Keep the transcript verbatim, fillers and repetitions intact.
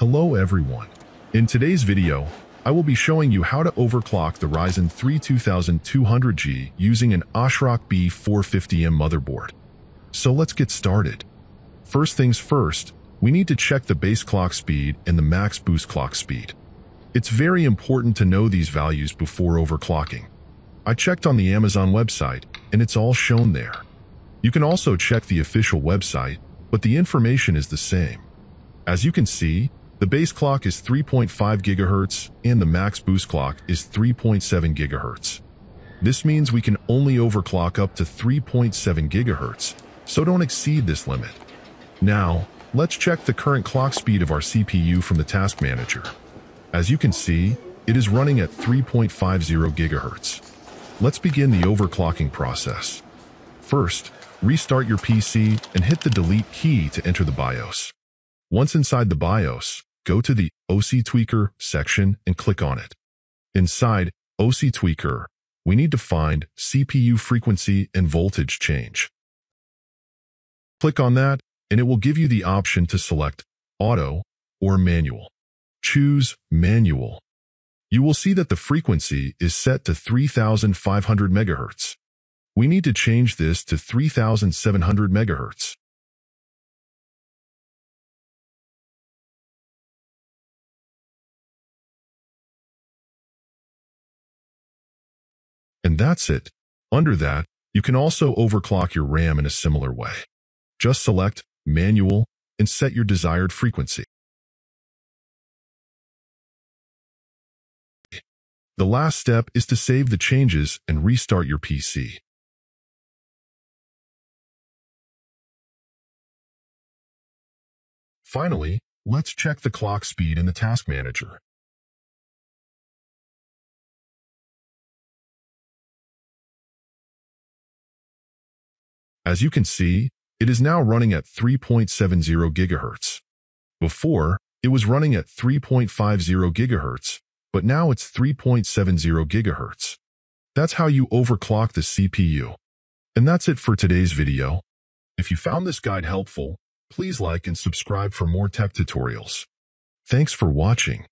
Hello everyone. In today's video, I will be showing you how to overclock the Ryzen three twenty-two hundred G using an ASRock B four fifty M motherboard. So let's get started. First things first, we need to check the base clock speed and the max boost clock speed. It's very important to know these values before overclocking. I checked on the Amazon website, and it's all shown there. You can also check the official website, but the information is the same. As you can see, the base clock is three point five gigahertz and the max boost clock is three point seven gigahertz. This means we can only overclock up to three point seven gigahertz, so don't exceed this limit. Now, let's check the current clock speed of our C P U from the task manager. As you can see, it is running at three point five zero gigahertz. Let's begin the overclocking process. First, restart your P C and hit the delete key to enter the BIOS. Once inside the BIOS, go to the O C Tweaker section and click on it. Inside O C Tweaker, we need to find C P U Frequency and Voltage Change. Click on that, and it will give you the option to select Auto or Manual. Choose Manual. You will see that the frequency is set to three thousand five hundred megahertz. We need to change this to three thousand seven hundred megahertz. And that's it. Under that, you can also overclock your RAM in a similar way. Just select Manual and set your desired frequency. The last step is to save the changes and restart your P C. Finally, let's check the clock speed in the task manager. As you can see, it is now running at three point seven zero gigahertz. Before, it was running at three point five zero gigahertz, but now it's three point seven zero gigahertz. That's how you overclock the C P U. And that's it for today's video. If you found this guide helpful, please like and subscribe for more tech tutorials. Thanks for watching.